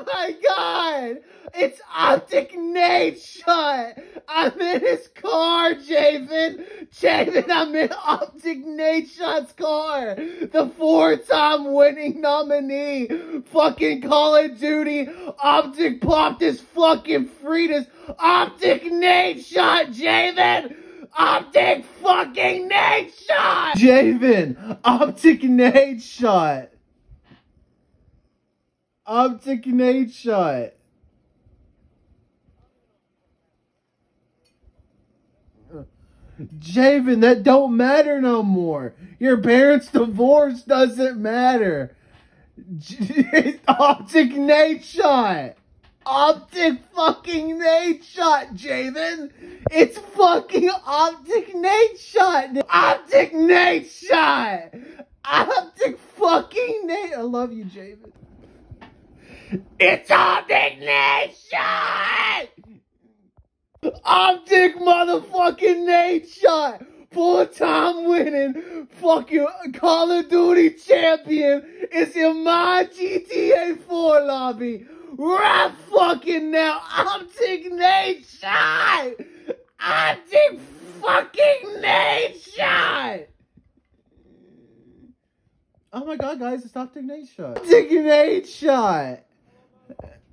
Oh my god! It's OpTic NaDeShot! I'm in his car, Javen! I'm in OpTic NaDeShot's car! The 4-time winning nominee! Fucking Call of Duty! OpTic popped his fucking Fritas! OpTic NaDeShot, Javen! OpTic fucking NaDeShot! Javen! OpTic NaDeShot! OpTic NaDeShot. Javen, that don't matter no more. Your parents' divorce doesn't matter. OpTic NaDeShot. OpTic fucking NaDeShot, Javen. It's fucking OpTic NaDeShot. OpTic NaDeShot. OpTic fucking NaDeShot. I love you, Javen. It's OpTic NaDeShot! OpTic motherfucking NaDeShot! Full-time winning fucking Call of Duty champion is in my GTA 4 lobby right fucking now! OpTic NaDeShot! OpTic fucking NaDeShot! Oh my god, guys, it's OpTic NaDeShot! OpTic NaDeShot!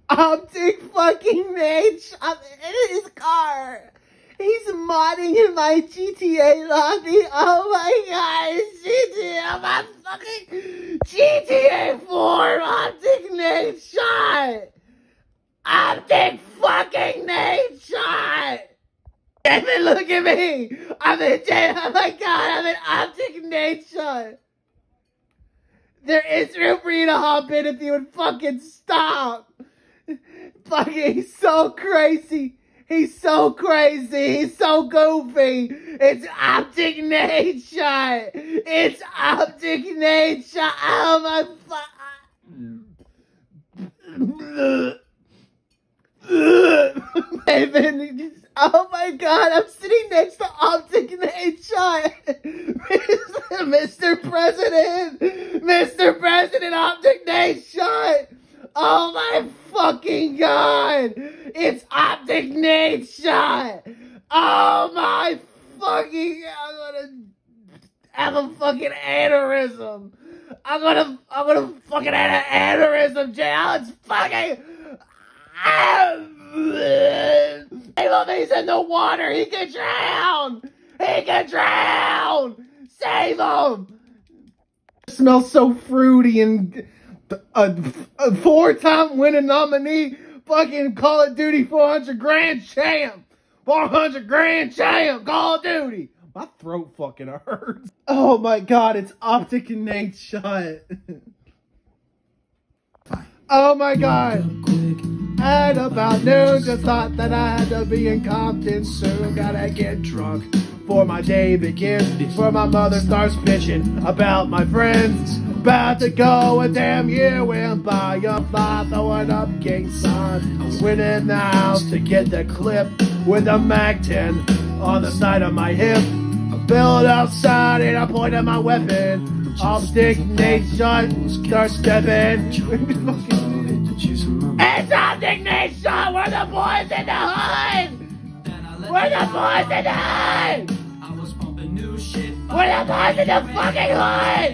OpTic fucking NaDeShot. I'm in his car. He's modding in my GTA lobby. Oh my god, it's GTA. My fucking GTA 4. OpTic NaDeShot. OpTic fucking NaDeShot. Javen, look at me. I'm in Javen. Oh my god, I'm in OpTic NaDeShot. There is room for you to hop in if you would fucking stop. Fucking, he's so crazy. He's so crazy. He's so goofy. It's OpTic NaDeShot. It's OpTic NaDeShot. Oh my fuck. Oh my god, I'm sitting next to OpTic NaDeShot. Mr. President. Mr. President, OpTic NaDeShot. Oh my fucking god! It's OpTic NaDeShot! Oh my fucking I'm gonna have a fucking aneurysm! I'm gonna fucking have an aneurysm, Jay! It's fucking he's in the water! He can drown! He can drown! Save him! It smells so fruity and a 4-time winning nominee, fucking Call of Duty 400 grand champ, 400 grand champ, Call of Duty. My throat fucking hurts. Oh my god, it's OpTic NaDeShot. Oh my god. At about noon, just thought that I had to be in Compton soon. Gotta get drunk before my day begins, before my mother starts bitching about my friends. About to go a damn year went by, a fly throwing up gang sign. I went in the house to get the clip with a MAC-10 on the side of my hip. I bailed outside and I pointed my weapon. OpTic NaDeShot, start stepping. It's OpTic NaDeShot, we're the boys in the hood! We're the boys in the hood! We're the boys in the fucking hood!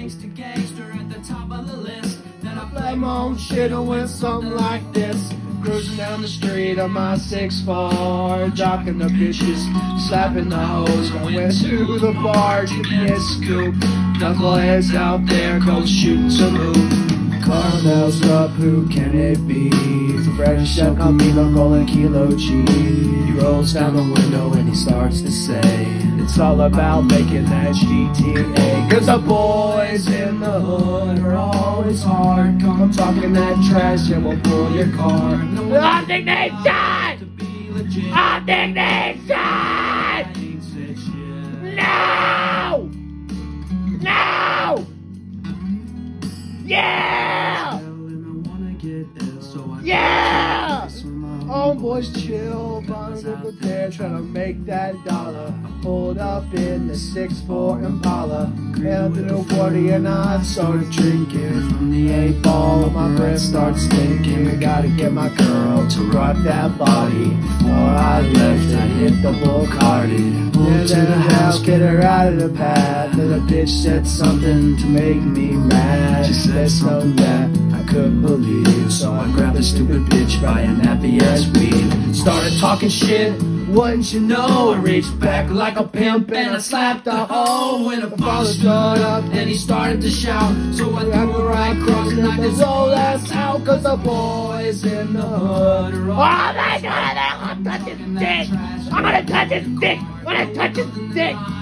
I'm on shit and went something like this. Cruising down the street on my 6'4", jocking the bitches, slapping the hoes. I went to the bar to get scooped. Knuckleheads out there, cold shooting some hoop. Carmel's up, who can it be? Fresh out, Camilo, calling Kilo G. He rolls down the window and he starts to say, it's all about making that GTA. Cause the boys in the hood are always hard. Come talking that trash and we'll pull your car. OpTic NaDeShot! OpTic NaDeShot! No! No! Yeah! Yeah! Homeboys chill, bond over there, trying to make that dollar. Pulled up in the 6'4" Impala, held in a 40 and I started drinking. Veer from the 8 ball, my breath starts stinking. I gotta get my girl to rock that body. Before I left, I hit the bull-carded. Moved to the house, get her out of the path. Little bitch said something to make me mad. She said something that I couldn't believe, so I grabbed a stupid bitch by a nappy ass weed. Started talking shit, wouldn't you know? I reached back like a pimp and I slapped a hoe. When the father stood up and he started to shout, so I threw a right cross and knocked his old ass out. Cause the boys in the hood are all, oh my God, I'm gonna touch his dick, I'm gonna touch his dick, I'm gonna touch his dick.